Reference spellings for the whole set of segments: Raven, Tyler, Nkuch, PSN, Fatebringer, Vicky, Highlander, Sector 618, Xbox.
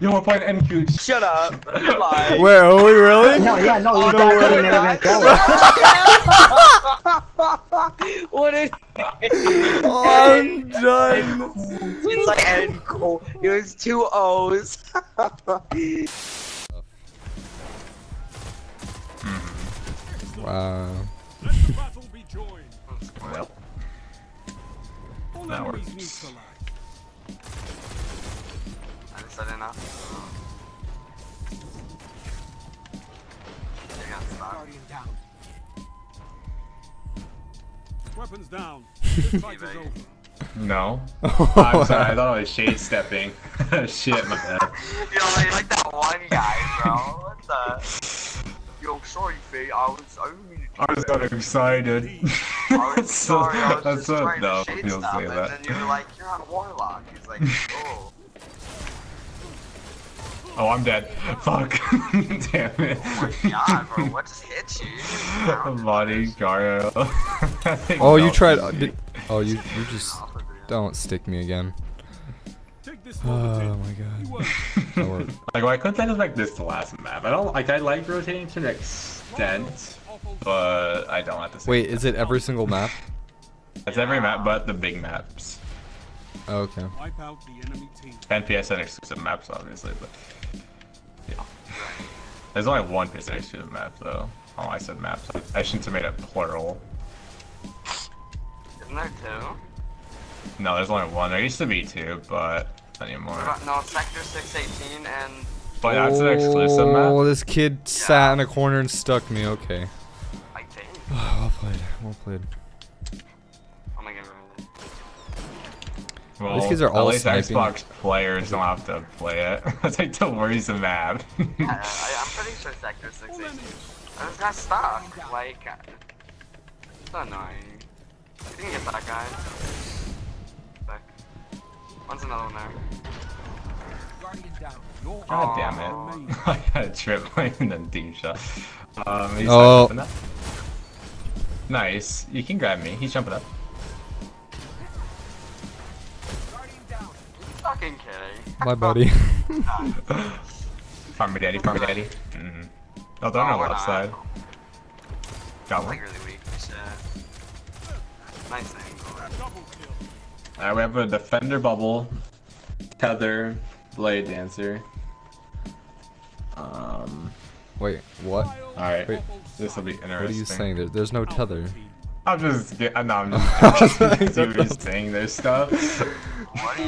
You wanna fight Nkuch? Shut up. Lie. Wait, are we really? No, yeah, no, oh, no way. What is it? Oh, I'm done. It's like Nkuch. It was two O's. Wow. Let the battle be joined. Well. That works. Is that enough? They got stuck. Weapons down. This fight is over. No. I'm sorry, I thought I was shade stepping. Shit, my bad. Yo, like that one guy, bro. What the? Yo, sorry, Faye. I was got excited. I was sorry, I was just trying to shade step, and then you were like, you're on Warlock. He's like, oh. Oh, I'm dead. Fuck. Damn it. Oh my god, bro. What just hit you? Body Garo. Oh, you tried. Oh, you just don't stick me again. Oh my god. Like, well, I couldn't let it like this the last map. I don't like. I like rotating to an extent, but I don't have to. Wait, is it every single map? It's every map, but the big maps. Okay. Wipe out the enemy team. NPS and exclusive maps, obviously, but yeah. There's only one PSN exclusive map, though. Oh, I said maps. I shouldn't have made it plural. Isn't there two? No, there's only one. There used to be two, but not anymore. No, Sector 618 and. But that's an exclusive map. Oh, this kid sat in a corner and stuck me. Okay. I think. Well played. Well played. Well, these kids are all at least sniping. Xbox players don't have to play it. That's like the worrisome map. Yeah, I'm pretty sure Sector 618. I just got stuck. Like, it's so annoying. You can get that guy. Back. One's another one there. God damn it. I got a trip playing the deep shot. He's jumping up. Nice. You can grab me. He's jumping up. Fucking kidding. My buddy. Farmer daddy, farmer daddy. Mm-hmm. Oh, they're on the left side. Got one. Really weak. Nice angle. Alright, we have a defender bubble, tether, blade dancer. Wait, what? Alright, this will be interesting. What are you saying? There's no tether. I'm just saying there's stuff. What are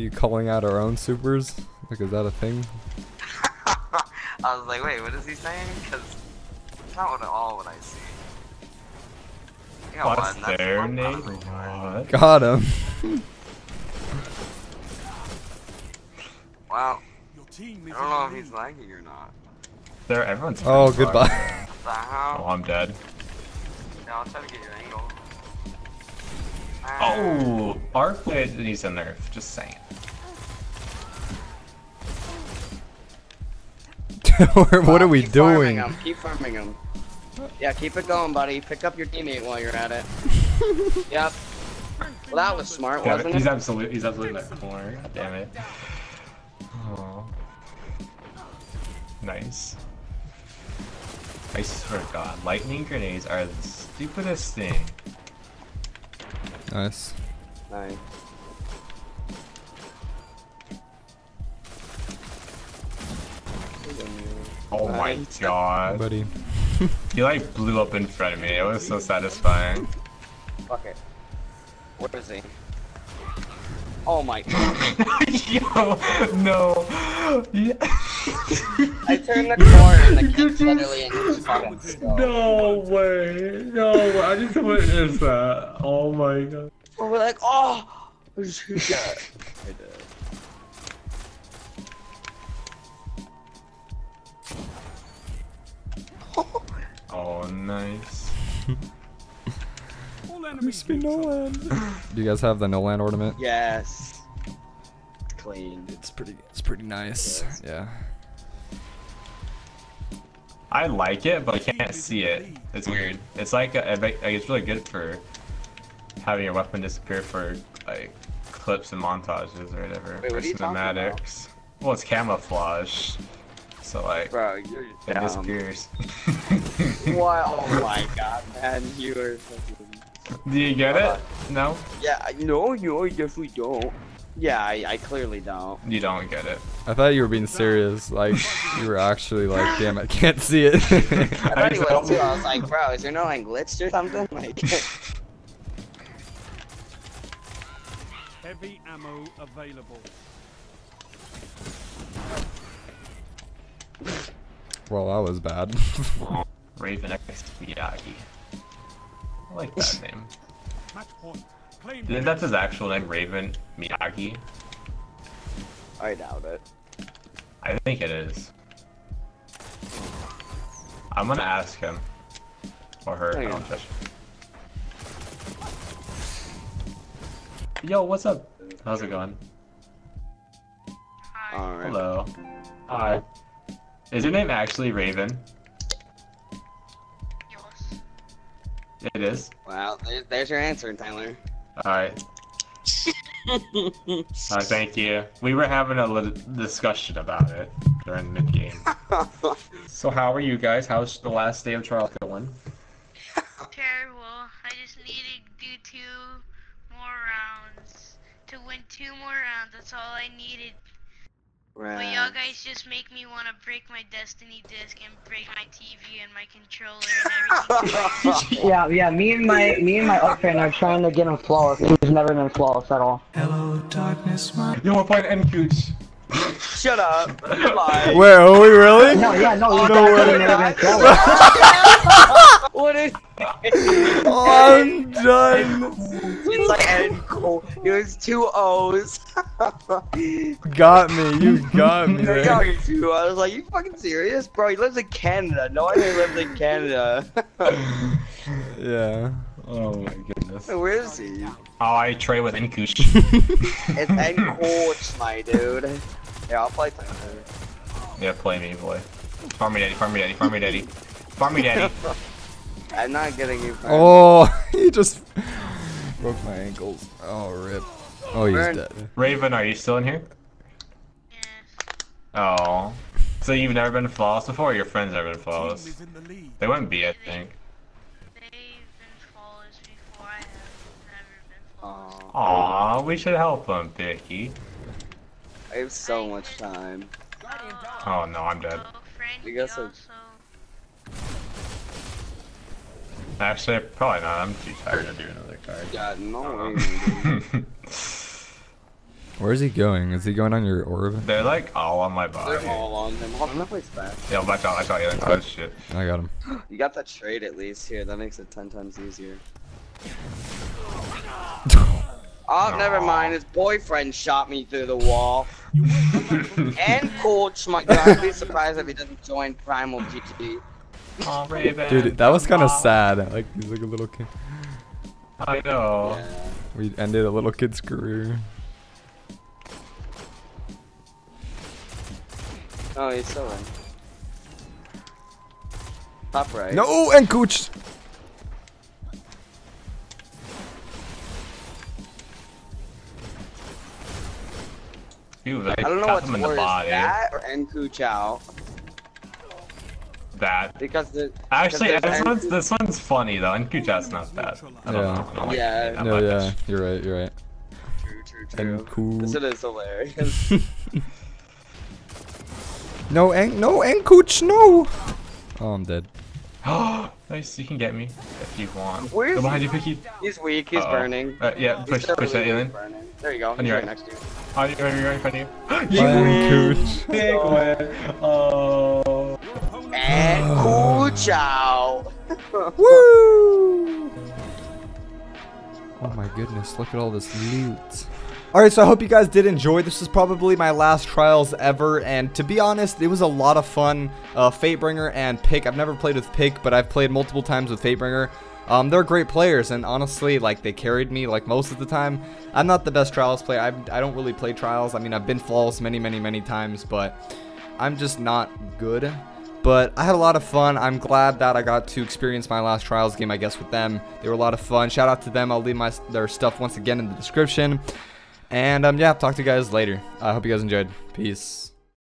you calling out our own supers? Like, is that a thing? I was like, wait, what is he saying? Because it's not what, all what I see. What's their name? What? Got him. Wow. I don't know if he's lagging or not. There, everyone's. Oh, goodbye. What the hell? Oh, I'm dead. Yeah, I'll try to get your angle. Oh, Arc played and he's in there. Just saying. What are we doing? Farming him. Keep farming him. Yeah, keep it going, buddy. Pick up your teammate while you're at it. Yep. Well, that was smart, wasn't it? He's absolutely in that corner. God damn it. Oh. Nice. I swear to God, lightning grenades are the stupidest thing. Nice. Nice. Oh my god. Buddy. He like blew up in front of me. It was so satisfying. Fuck it. Where is he? Oh my god. Yo, no. Yeah. I turned the corner and the kid's literally in his pockets. No way. No way. I just witnessed that. Oh my god. Well, we're like, oh! I just who got it. I did. Oh, nice. Crispy Nolan. Do you guys have the Nolan ornament? Yes. It's clean. It's pretty nice. Yeah. I like it, but I can't see it. It's weird. It's like it's really good for having your weapon disappear for like clips and montages or whatever. Wait, what are you talking about? Well, it's camouflage. So like, bro, you're it disappears. Wow, oh my god, man, you are fucking... Do you get it? No? Yeah, no, you definitely don't. Yeah, I clearly don't. You don't get it. I thought you were being serious. Like, you were actually like, damn, I can't see it. I thought you will too. I was like, bro, is there no like glitched or something? Like... Heavy ammo available. Well, that was bad. Raven X Miyagi. I like that name. Isn't that his actual name, Raven Miyagi? I doubt it. I think it is. I'm gonna ask him. Or her. I don't judge. Yo, what's up? How's it going? Hi. All right. Hello. Hi. Is your name actually Raven? Yours. It is. Wow, there's your answer, Tyler. Alright. Thank you. We were having a little discussion about it during mid-game. So how are you guys? How's the last day of trial going? Terrible. I just need to do 2 more rounds. To win 2 more rounds, that's all I needed. But y'all guys just make me want to break my Destiny disc and break my TV and my controller and everything. yeah, me and my up fan are trying to get him flawless. He's never been flawless at all. Hello, darkness, my... Yo, we're playing Nkuch. Shut up. Wait, are we really? No, he's definitely never been flawless. What is... Oh, I'm done. It's like Nkuch. It was 2 O's. You got me. I was like, you fucking serious, bro? He lives in Canada. No idea he lives in Canada. Yeah. Oh my goodness. Where is he? Oh, I trade with Nkuch. It's Nkuch, my dude. Yeah, I'll play Tyler. Yeah, play me, boy. Farm me daddy. I'm not getting you. Oh, he just broke my ankles. Oh, rip. Oh, he's dead. Raven, are you still in here? Yeah. Oh. So you've never been flawless before, or your friends never been flawless? They wouldn't be, I think. They've been flawless before, I have never been flawless. Aww, we should help them, Vicky. I have so much time. Oh no, I'm dead. I guess I... Actually, probably not. I'm too tired to do another card. Yeah, no way. Where is he going? Is he going on your orb? They're like all on my body. They're all on him. Hold on, that place back. Yeah, watch out. Yeah, oh, shit. I got him. You got that trade at least here. That makes it 10 times easier. Oh, never mind. His boyfriend shot me through the wall. Nkuch, my god, I'd be surprised if he doesn't join Primal GT. Oh, Raven. Dude, that was kind of sad. Like, he's like a little kid. I know. Yeah. We ended a little kid's career. Oh, he's still in. Top right. No, Nkuch! I don't know what's worse, that or Nkuch out. That. Actually, this one's funny though. Nkuch's not bad. I don't know. You're right. True. Nkuch. This is hilarious. no, Nkuch, no. Oh, I'm dead. Oh, nice. You can get me if you want. Where is behind you, Vicky? He's weak. He's burning. Yeah, push that alien. There you go. He's right next to you. Oh, you're right in front of you. Nkuch. Big win. Oh. Nkuch out. Woo! Oh my goodness, look at all this loot. Alright, so I hope you guys did enjoy. This is probably my last trials ever, and to be honest, it was a lot of fun. Fatebringer and Pick. I've never played with Pick, but I've played multiple times with Fatebringer. They're great players, and honestly, like, they carried me, like, most of the time. I'm not the best trials player. I don't really play trials. I mean, I've been flawless many times, but I'm just not good. But I had a lot of fun. I'm glad that I got to experience my last trials game, I guess, with them. They were a lot of fun. Shout out to them. I'll leave their stuff once again in the description. And yeah, talk to you guys later. I hope you guys enjoyed. Peace.